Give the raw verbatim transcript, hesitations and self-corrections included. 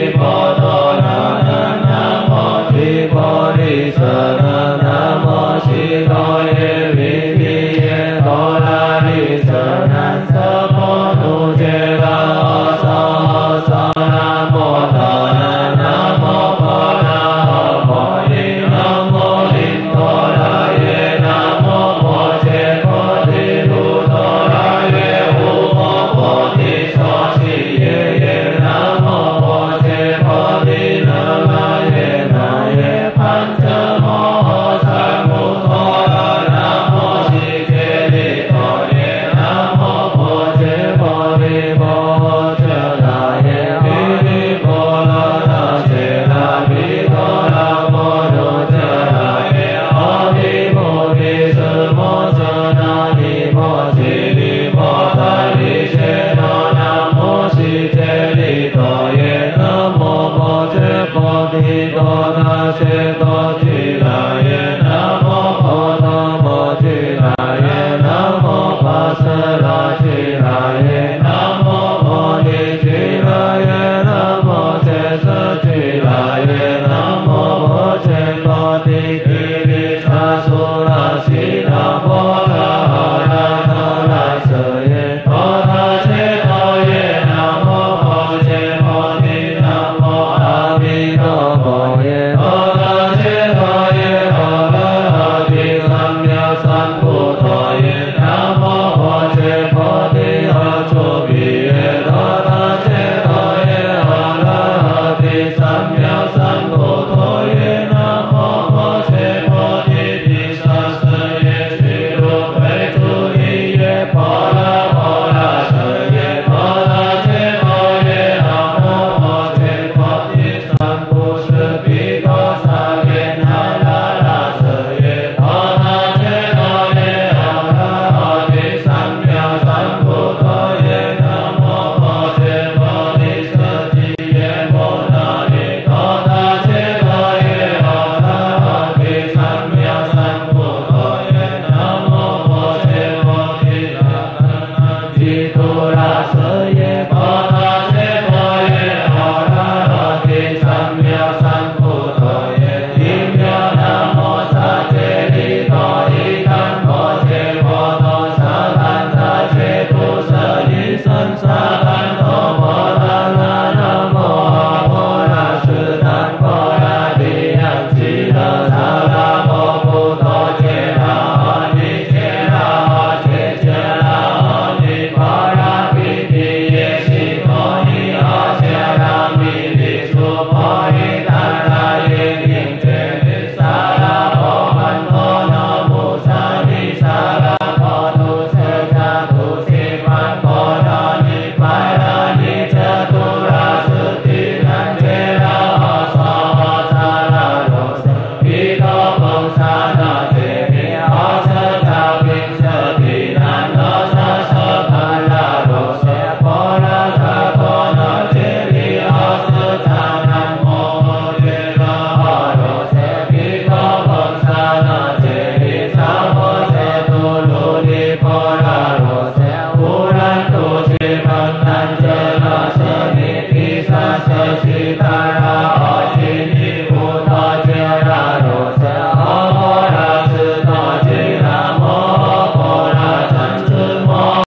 Re pa da na na na pa re pa re sa.